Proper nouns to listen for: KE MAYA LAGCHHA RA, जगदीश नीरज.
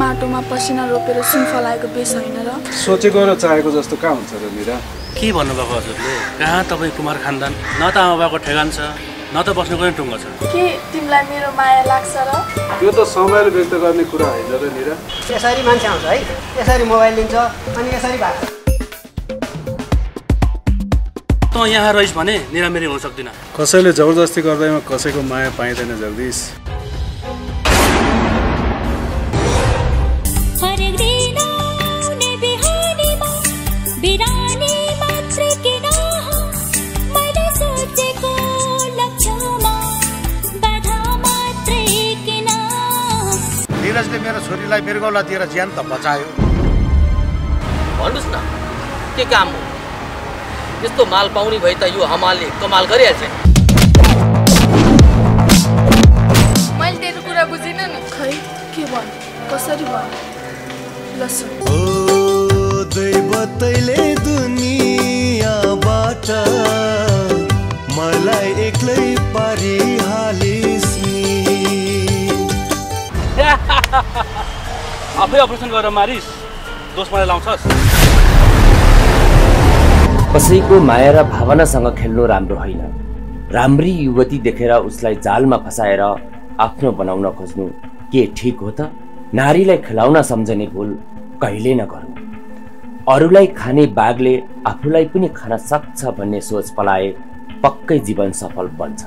माटोमा पसिना रोपेर सुनफलाएको बेस हैन र सोचेको र चाहेको जस्तो का हुन्छ र निरा के भन्नुभएको हजुरले कहाँ तपाई कुमार खानदान न त आमाबाको ठेगान छ न त बस्नुको नि टुङ्गो छ के तिमीलाई मेरो माया लाग्छ र यो त समयले व्यक्त गर्ने कुरा हैन र निरा यसरी मान्छे आउँछ है यसरी मोबाइल लिन्छ अनि यसरी भाग त यहाँ रहिस भने निरा मेरो हुन सक्दिन कसैले जबरजस्ती गर्दैमा कसैको माया पाइदैन जगदीश नीरजले मेरो छोरीलाई बिरगौला दिएर ज्यान त बचायो भन्नुस् न के काम हो यस्तो माल पाउने भए त यो हमालले कमाल गरिहाल्छ मैले तेरो कुरा बुझिन नि खै के भन् कसरी भन् लसु ओ दैवतैले दुनियाबाट मलाई एक्लै पारी हालिस् आफै अपरेसन गरेर मारिस दोष मलाई लाउँछस् कसैको माया र भावनासँग खेल्नु राम्रो होइन राम्री युवती देखेर उसलाई जालमा फसाएर आफ्नो बनाउन खोज्नु के ठीक हो त नारीलाई खेलाउन सम्झने भूल कहिले नगरौं अरूलाई खाने बागले आफूलाई पनि खान सक्छ भन्ने सोच पलाए पक्कै जीवन सफल बन्छ।